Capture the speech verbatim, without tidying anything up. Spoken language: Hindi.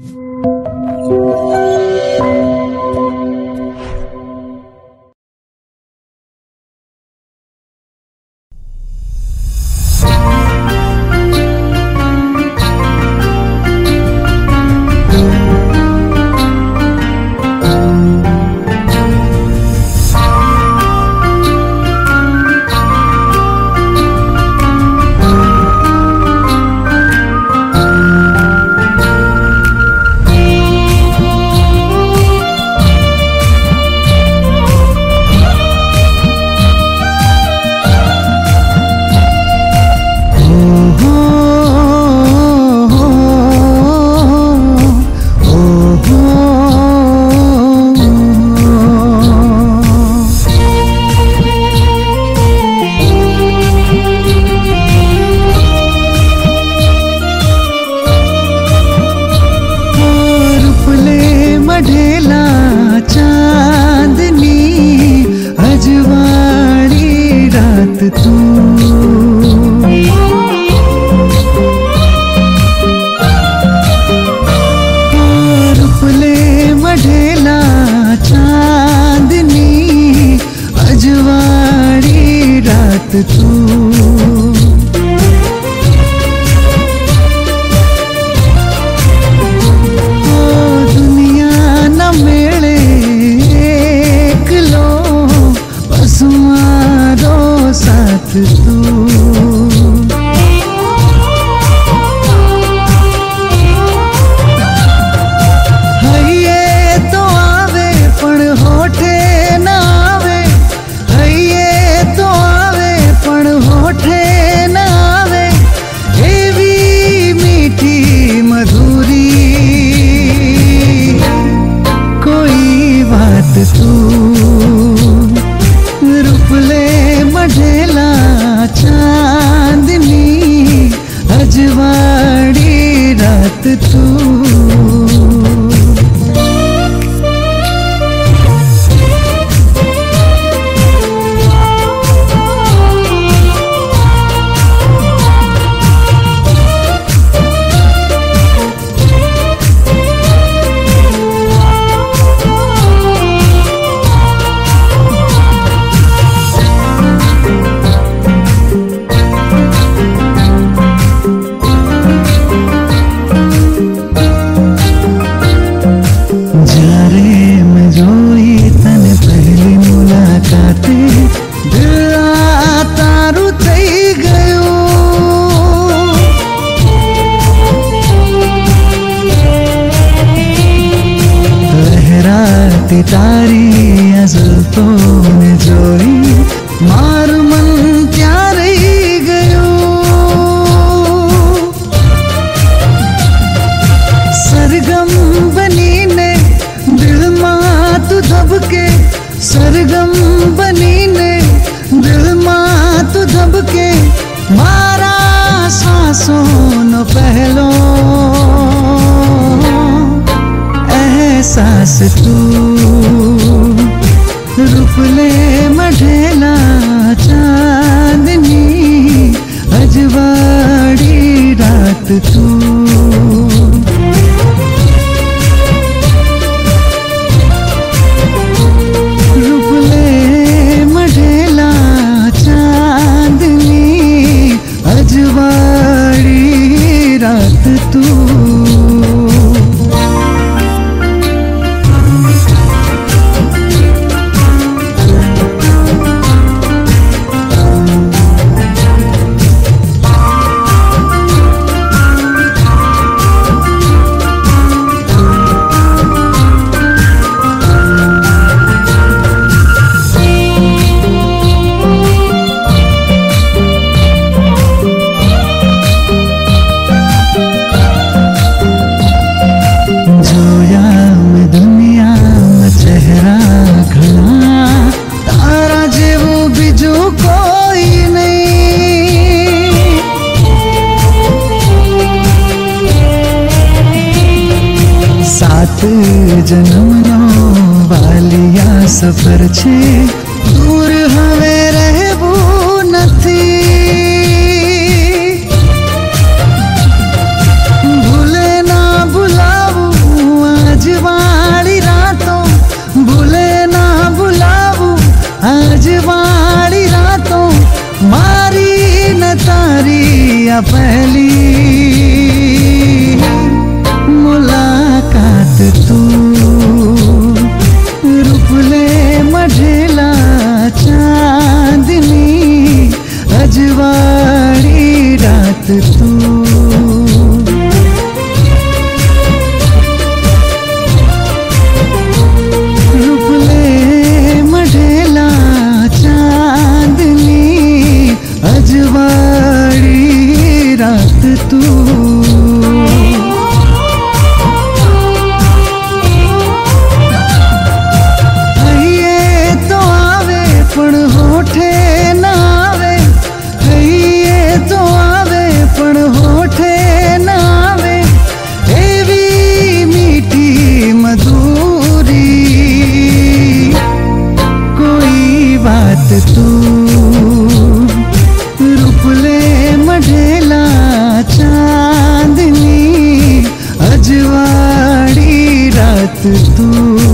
भूले ना बुलाऊ तू।